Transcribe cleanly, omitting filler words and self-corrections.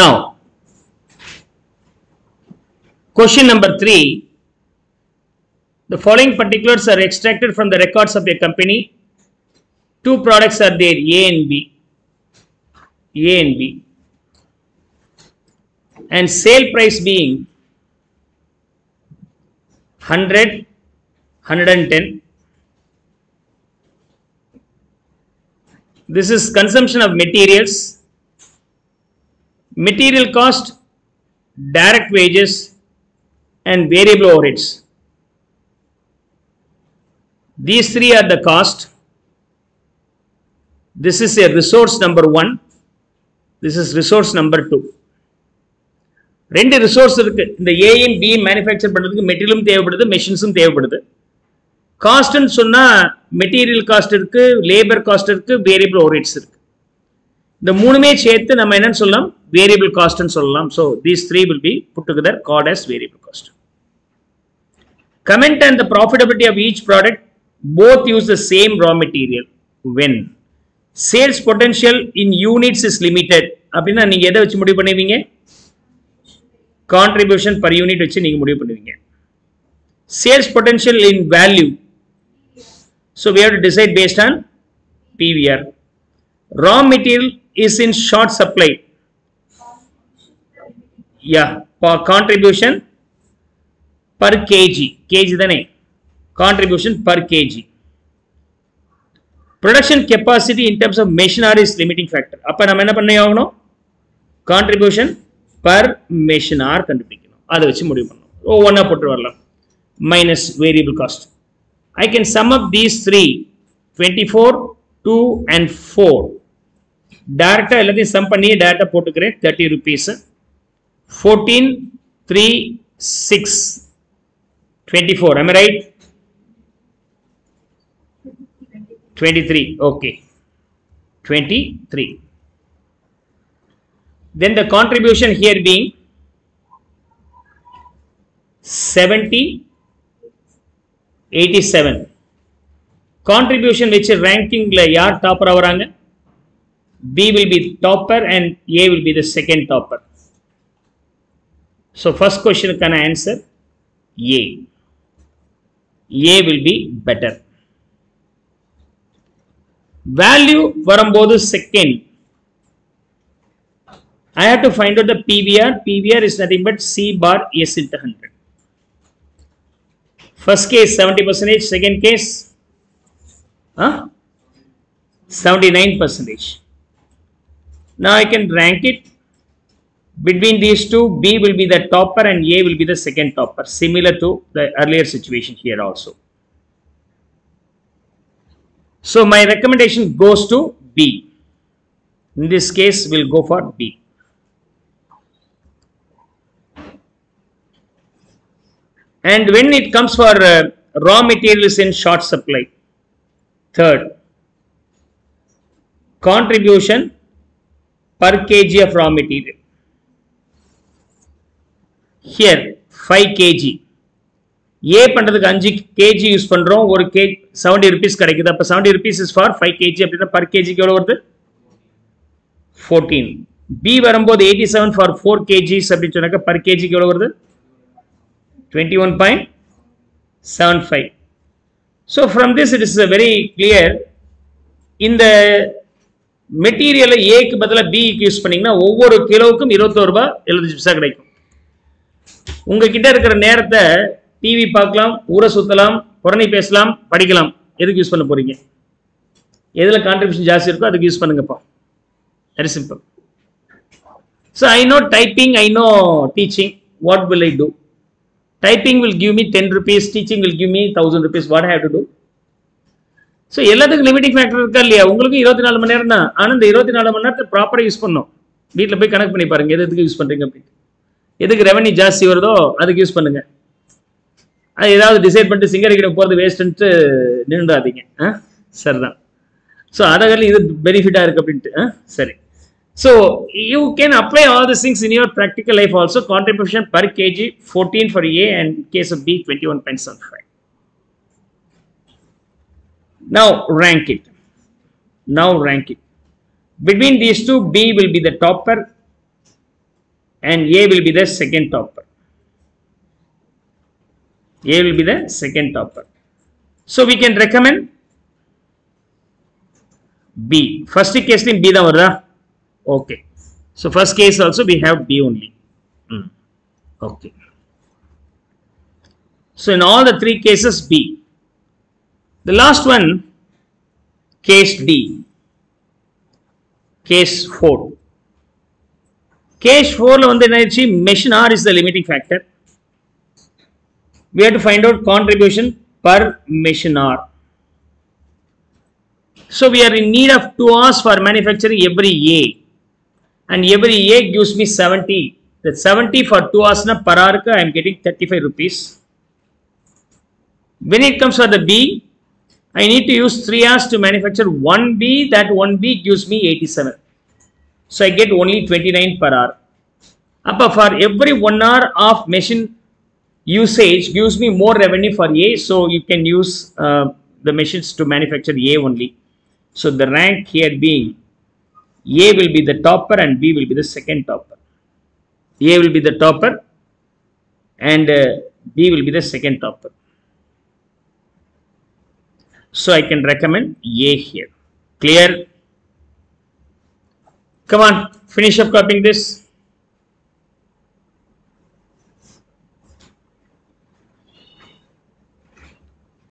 Now, question number 3. The following particulars are extracted from the records of a company. Two products are there, A and B. A and B. And sale price being 100, 110. This is consumption of materials. Material cost, direct wages and variable overheads. These three are the cost. This is a resource number 1. This is resource number 2. Rendu resource irukku. The A and B manufacture பண்றதுக்கு மெட்டீரியலும் தேவைப்படுது, மெஷின்ஸும் தேவைப்படுது. Cost ன்னு சொன்னா material cost இருக்கு, labour cost இருக்கு, variable overheads இருக்கு. The மூணுமே சேர்த்து நம்ம என்னன்னு சொல்லலாம் variable cost ன்னு சொல்லலாம். So these three will be put together called as variable cost. Comment on the profitability of each product. Both use the same raw material. When sales potential in units is limited, அப்படின்னா நீங்க எதை வச்சு முடிவு பண்ணுவீங்க? Contribution per unit வச்சு நீங்க முடிவு பண்ணுவீங்க. Sales potential in value, so we have to decide based on PVR. Raw material is in short supply, contribution per kg, contribution per kg. Production capacity in terms of machinery is limiting factor. அப்ப நம்ம என்ன பண்ண ஆகணும்? Contribution per machinery கண்டுபிடிக்கணும். அதை வச்சு முடிவு பண்ணணும். ஒவ்வொன்னா போட்டு வரலாம். Minus variable cost. I can sum up these three, 24, 2 and 4. Direct ellathaiyum sum panni direct potukuren 30 rupees. 14, 3, 6, 24. Am I right? 23. Okay. 23. Then the contribution here being 70. 87. Contribution which ranking yaar topper avaranga? B will be topper and A will be the second topper. So first question can answer A. A will be better. Value varumbodhu second. I have to find out the PVR. PVR is nothing but C bar S into 100. First case 70%, second case 79%. Now I can rank it between these two. B will be the topper and A will be the second topper, similar to the earlier situation here also. So my recommendation goes to B. In this case we will go for B. And when it comes for raw materials in short supply, third, contribution per kg of raw material. Here 5 kg. A பண்றதுக்கு 5 kg use பண்றோம், ஒரு kg 70 rupees கிடைக்குது. அப்ப 70 rupees is for 5 kg. அப்படினா per kg க்கு எவ்வளவு வருது? 14. B வரும்போது 87 for 4 kg அப்படி சொன்னாக்க per kg க்கு எவ்வளவு வருது? 21.75. So from this it is very clear. In the material A க்கு பதிலா B க்கு யூஸ் பண்ணீங்கன்னா ஒவ்வொரு கிலோவுக்கும் 21 ரூபாய் 75 பைசா கிடைக்கும். உங்க கிட்ட இருக்கிற நேரத்தை டிவி பார்க்கலாம், ஊரை சுத்தலாம், புரணி பேசலாம், படிக்கலாம். எதுக்கு யூஸ் பண்ண போறீங்க? எதுல கான்ட்ரிபியூஷன் ஜாஸ்தி இருக்கோ அதுக்கு யூஸ் பண்ணுங்கப்பா. Very simple. So I know typing, I know teaching. What will I do? Typing will give me 10 rupees, teaching will give me 1000 rupees. What I have to do? So, எல்லாத்துக்கும் limiting factor இருக்கா இல்லையா? உங்களுக்கு 24 மணி நேரம் தான். ஆனா இந்த 24 மணி நேரத்தை ப்ராப்பரா யூஸ் பண்ணனும். வீட்ல போய் கணக்கு பண்ணி பாருங்க, எதுக்கு யூஸ் பண்றீங்க அப்படி. எதுக்கு ரெவென்யூ ஜாஸ்தி வருதோ அதுக்கு யூஸ் பண்ணுங்க. அது ஏதாவது டிசைட் பண்ணிட்டு சிங்கரிக்கிற போறது வேஸ்ட்ன்னு நின்னுடாதீங்க. சரிதான். சோ அதனால இது பெனிஃபிட்டா இருக்கு அப்படிட்டு. சரி. So you can apply all these things in your practical life also. Contribution per kg 14 for A and in case of B 21.75. Now rank it. Between these two, B will be the topper, and A will be the second topper. A will be the second topper. So we can recommend B. First case in B da okay. So first case also we have B only. Okay. So in all the three cases B. The last one, case D. Case 4. Case 4 on the energy machine R is the limiting factor. We have to find out contribution per machine R. So we are in need of 2 hours for manufacturing every A, and every A gives me 70. That 70 for 2 hours na per hour ka I am getting 35 rupees. When it comes for the B, I need to use 3 hours to manufacture 1 B. That 1 B gives me 87. So I get only 29 per hour. Appa for every 1 hour of machine usage gives me more revenue for A. So you can use the machines to manufacture A only. So the rank here being A will be the topper and B will be the second topper. A will be the topper and B will be the second topper. So I can recommend A here. Clear? Come on, finish up copying this.